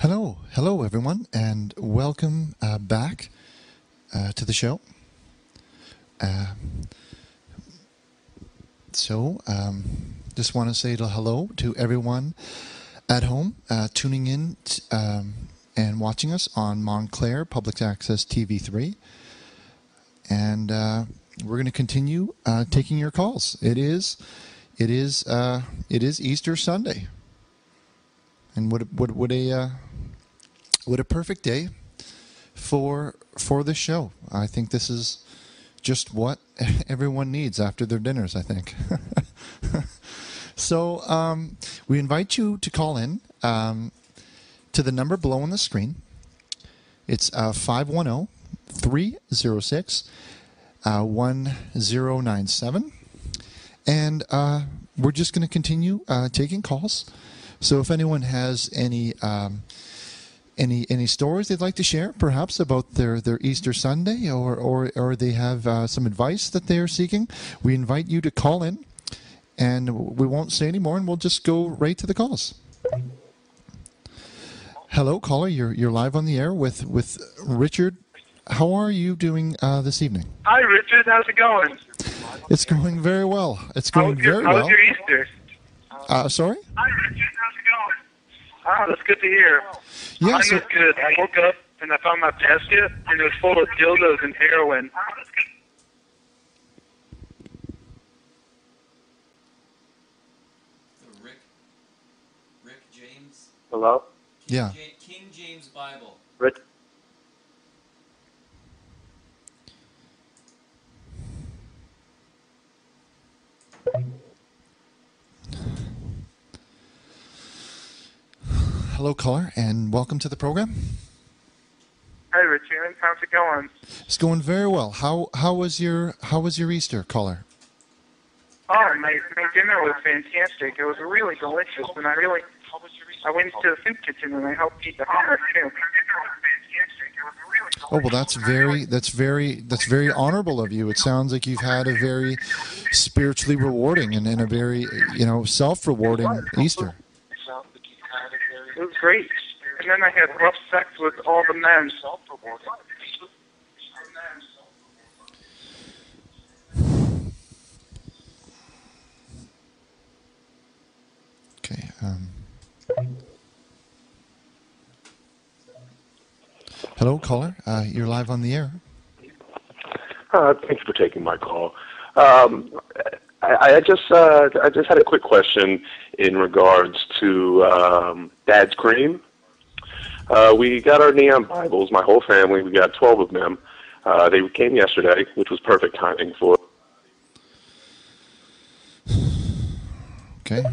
Hello everyone, and welcome back to the show. Just want to say hello to everyone at home tuning in and watching us on Montclair Public Access TV 3. And we're going to continue taking your calls. It is Easter Sunday, and what a perfect day for this show. I think this is just what everyone needs after their dinners, I think. So we invite you to call in to the number below on the screen. It's 510-306-1097. And we're just going to continue taking calls. So if anyone has any stories they'd like to share, perhaps about their Easter Sunday, or they have some advice that they are seeking, we invite you to call in, and we won't say any more, and we'll just go right to the calls. Hello, caller. You're live on the air with Richard. How are you doing this evening? Hi, Richard. How's it going? It's going very well. It's going very well. How's your Easter? Sorry? Hi, Richard. How's it going? Oh, that's good to hear. Yeah, mine was good. I woke up and I found my basket, and it was full of dildos and heroin. The Rick James. Hello? Yeah. King James Bible. Rick. Hello, caller, and welcome to the program. Hey, Richard, how's it going? It's going very well. How was your Easter, caller? Oh, my dinner was fantastic. It was really delicious, and I went to the soup kitchen and I helped eat the dinner too. Oh, well, that's very honorable of you. It sounds like you've had a very spiritually rewarding and a very self-rewarding Easter. It was great. And then I had rough sex with all the men. Okay. Hello, caller. You're live on the air. Thanks for taking my call. I just had a quick question in regards to Dad's cream. We got our neon Bibles, my whole family. We got 12 of them. They came yesterday, which was perfect timing for. Okay.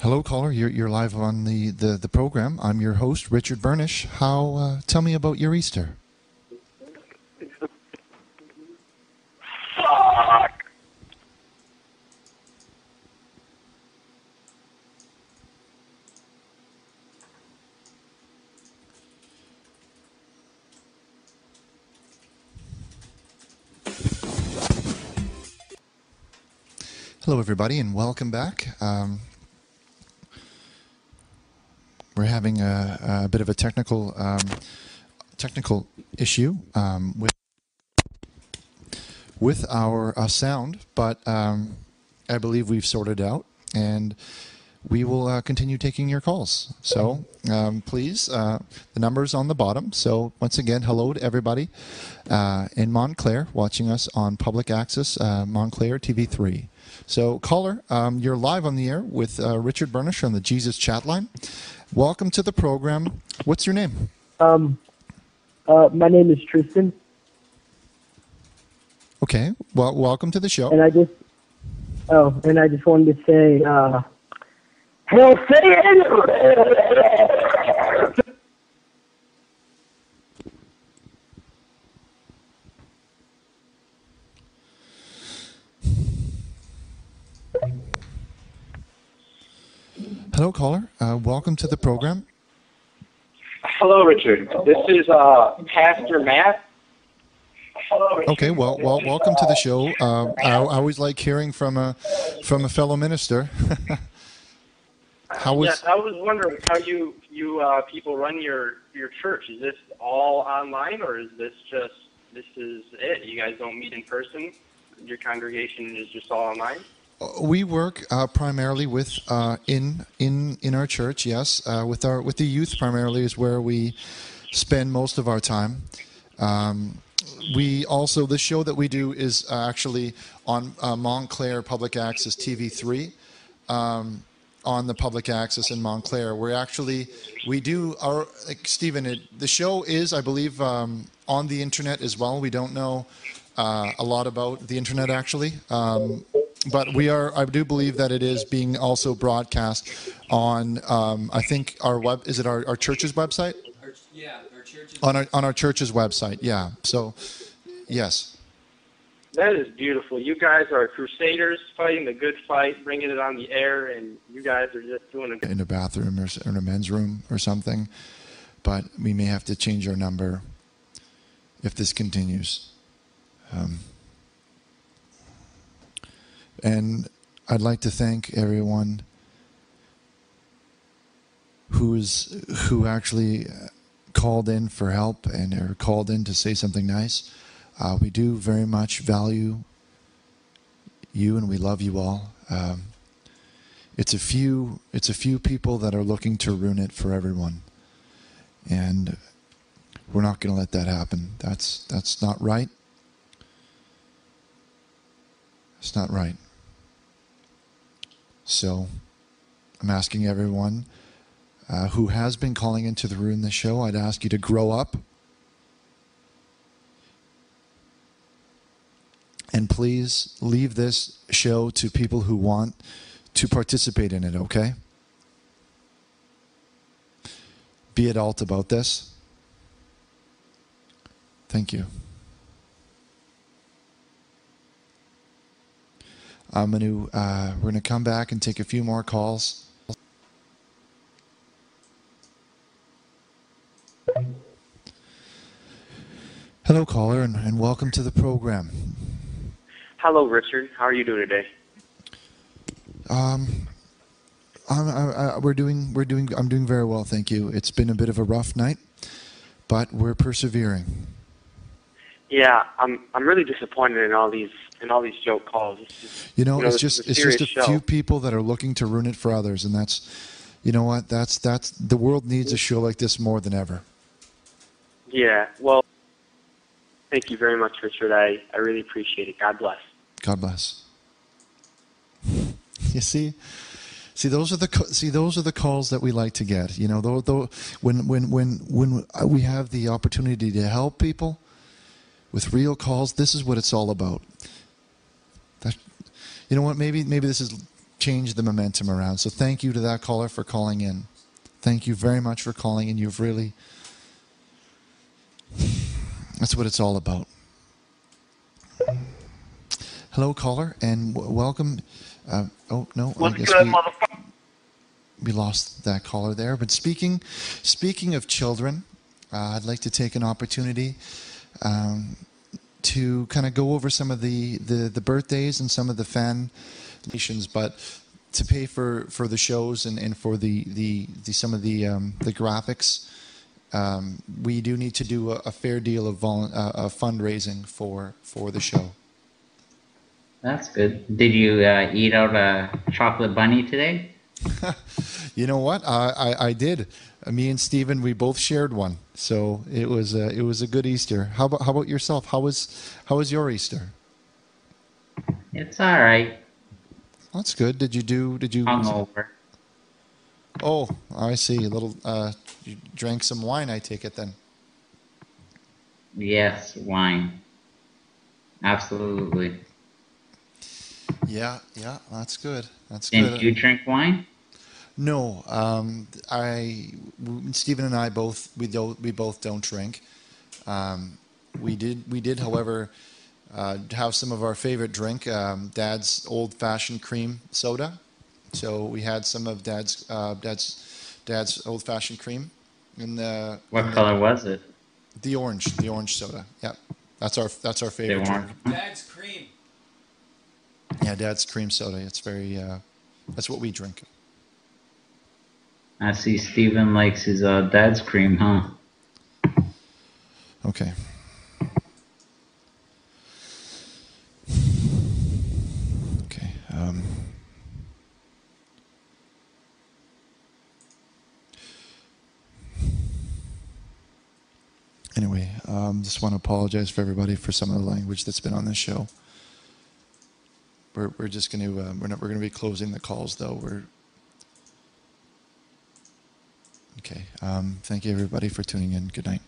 Hello, caller. You're live on the program. I'm your host, Richard Burnish. Tell me about your Easter. Hello, everybody, and welcome back. We're having a bit of a technical issue with our sound, but I believe we've sorted out, and we will continue taking your calls. So please, the number's on the bottom. So once again, hello to everybody in Montclair watching us on Public Access Montclair TV 3. So, caller, you're live on the air with Richard Burnish on the Jesus Chat Line. Welcome to the program. What's your name? My name is Tristan. Okay. Well, welcome to the show. And I just wanted to say, hey, say it. Hello, caller. Welcome to the program. Hello, Richard. This is Pastor Matt. Hello, Richard. Okay. Well, welcome to the show. I always like hearing from a fellow minister. How was? Yes, I was wondering how you people run your church. Is this all online, or is this just this is it? You guys don't meet in person. Your congregation is just all online. We work primarily with in our church. Yes, with the youth primarily is where we spend most of our time. We also, the show that we do is actually on Montclair Public Access TV 3, on the public access in Montclair. We're actually, we do our, like Steven, the show is, I believe, on the internet as well. We don't know a lot about the internet actually, but we are, I do believe that it is being also broadcast on, I think our web, is it our church's website? Yeah. On our church's website, yeah. So, yes. That is beautiful. You guys are crusaders fighting the good fight, bringing it on the air, and you guys are just doing it. In a bathroom or in a men's room or something, but we may have to change our number if this continues. And I'd like to thank everyone who actually called in for help and are called in to say something nice. We do very much value you, and we love you all. It's a few people that are looking to ruin it for everyone, and we're not going to let that happen. That's not right. It's not right. So I'm asking everyone who has been calling into the room this show, I'd ask you to grow up. And please leave this show to people who want to participate in it, okay? Be adult about this. Thank you. We're gonna come back and take a few more calls. Hello, caller, and welcome to the program. Hello, Richard. How are you doing today? I'm doing very well, thank you. It's been a bit of a rough night, but we're persevering. Yeah, I'm really disappointed in all these joke calls. It's just a few people that are looking to ruin it for others, and that's, you know what, that's the world needs a show like this more than ever. Yeah. Well. Thank you very much, Richard. I really appreciate it. God bless. God bless. You see, those are the calls that we like to get. You know, when we have the opportunity to help people with real calls, this is what it's all about. That, you know what? Maybe this has changed the momentum around. So thank you to that caller for calling in. Thank you very much for calling in. You've really. That's what it's all about. Hello, caller, and welcome. Oh no, I guess we lost that caller there. But speaking of children, I'd like to take an opportunity to kind of go over some of the birthdays and some of the fan nations, but to pay for the shows and for the some of the graphics. We do need to do a fair deal of fundraising for the show. That's good. Did you eat out a chocolate bunny today? You know what? I did. Me and Steven, we both shared one, so it was a good Easter. How about yourself? How was your Easter? It's all right. That's good. Did you hungover? Oh, I see. A little. You drank some wine, I take it then. Yes, wine. Absolutely. Yeah, that's good. Did you drink wine? No, Steven and I both we both don't drink. We did, however, have some of our favorite drink, Dad's old-fashioned cream soda. So we had some of Dad's old-fashioned cream. What color was it? The orange soda. Yeah, that's our favorite drink. Dad's cream. Yeah, Dad's cream soda. It's very. That's what we drink. I see Steven likes his dad's cream, huh? Okay. Okay. Anyway, just want to apologize for everybody for some of the language that's been on this show. We're just going to we're going to be closing the calls though. Okay. Thank you everybody for tuning in. Good night.